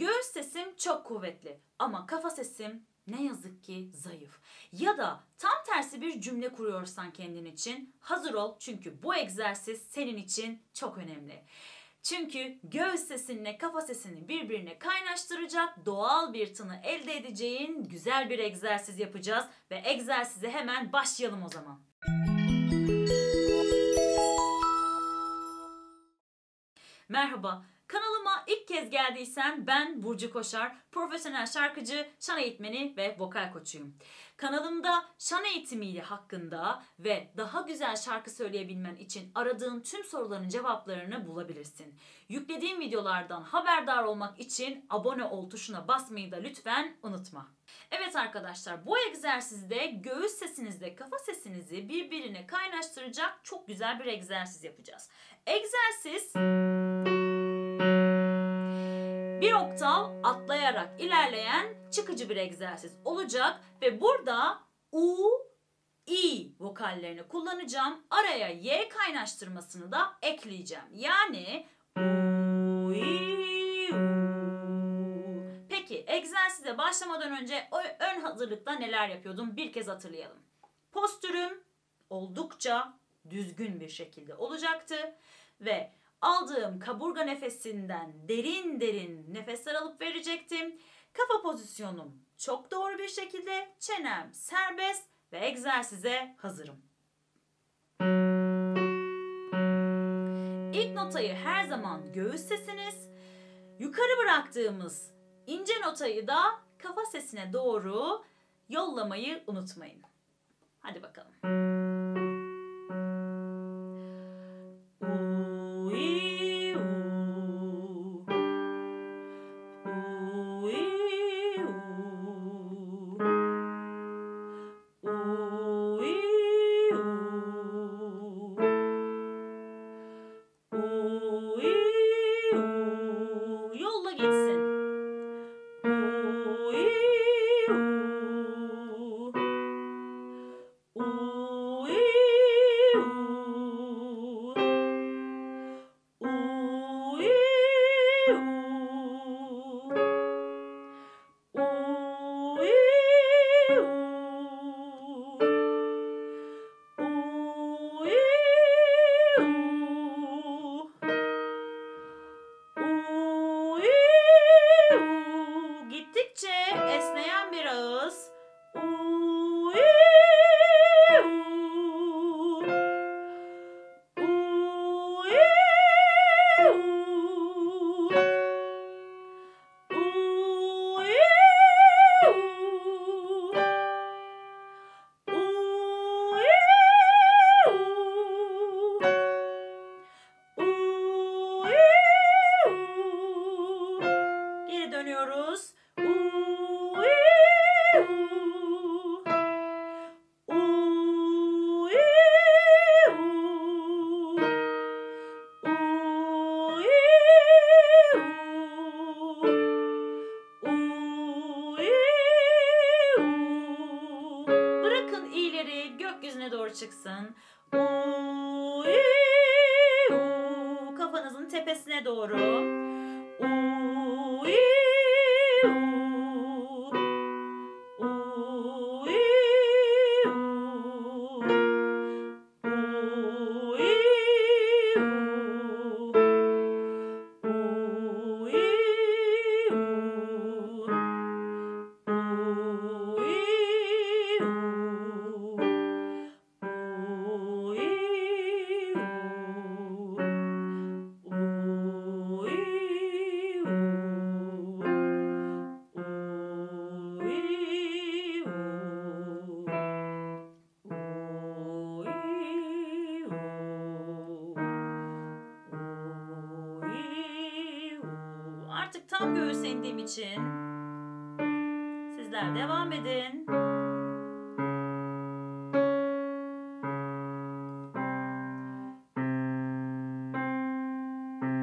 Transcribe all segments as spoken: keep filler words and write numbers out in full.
Göğüs sesim çok kuvvetli ama kafa sesim ne yazık ki zayıf. Ya da tam tersi bir cümle kuruyorsan kendin için hazır ol, çünkü bu egzersiz senin için çok önemli. Çünkü göğüs sesinle kafa sesini birbirine kaynaştıracak, doğal bir tını elde edeceğin güzel bir egzersiz yapacağız ve egzersize hemen başlayalım o zaman. Merhaba. Kanalıma ilk kez geldiysen ben Burcu Koşar, profesyonel şarkıcı, şan eğitmeni ve vokal koçuyum. Kanalımda şan eğitimiyle hakkında ve daha güzel şarkı söyleyebilmen için aradığın tüm soruların cevaplarını bulabilirsin. Yüklediğim videolardan haberdar olmak için abone ol tuşuna basmayı da lütfen unutma. Evet arkadaşlar, bu egzersizde göğüs sesinizle kafa sesinizi birbirine kaynaştıracak çok güzel bir egzersiz yapacağız. Egzersiz... Bir oktav atlayarak ilerleyen çıkıcı bir egzersiz olacak ve burada U, I vokallerini kullanacağım. Araya Y kaynaştırmasını da ekleyeceğim. Yani U, I, U. Peki egzersize başlamadan önce ön hazırlıkta neler yapıyordum bir kez hatırlayalım. Postürüm oldukça düzgün bir şekilde olacaktı ve aldığım kaburga nefesinden derin derin nefesler alıp verecektim. Kafa pozisyonum çok doğru bir şekilde, çenem serbest ve egzersize hazırım. İlk notayı her zaman göğüs sesiniz, yukarı bıraktığımız ince notayı da kafa sesine doğru yollamayı unutmayın. Hadi bakalım. Çıksın. Uuu, uuu. Kafanızın tepesine doğru. Uuu, uuu. Uuu, uuu. Uuu, uuu. Uuu, uuu. Artık tam göğüse indiğim için sizler devam edin.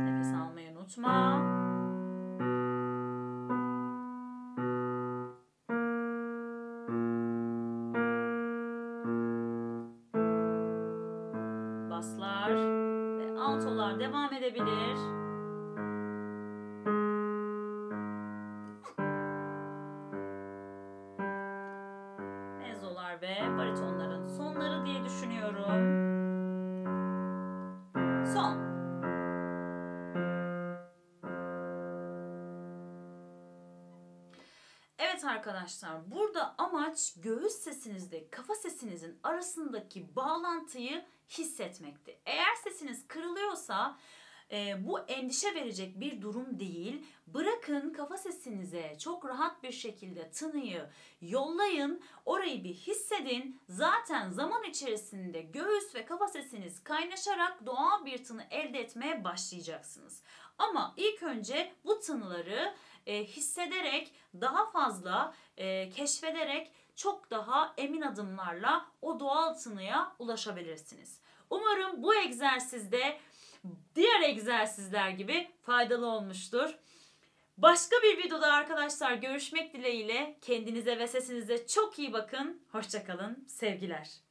Nefes almayı unutma. Baslar ve altolar devam edebilir. baritonların sonları diye düşünüyorum. Son. Evet arkadaşlar, burada amaç göğüs sesinizle kafa sesinizin arasındaki bağlantıyı hissetmekti. Eğer sesiniz kırılıyorsa E, bu endişe verecek bir durum değil. Bırakın kafa sesinize çok rahat bir şekilde tınıyı yollayın. Orayı bir hissedin. Zaten zaman içerisinde göğüs ve kafa sesiniz kaynaşarak doğal bir tını elde etmeye başlayacaksınız. Ama ilk önce bu tınıları e, hissederek, daha fazla e, keşfederek çok daha emin adımlarla o doğal tınıya ulaşabilirsiniz. Umarım bu egzersizde diğer egzersizler gibi faydalı olmuştur. Başka bir videoda arkadaşlar görüşmek dileğiyle. Kendinize ve sesinize çok iyi bakın. Hoşça kalın. Sevgiler.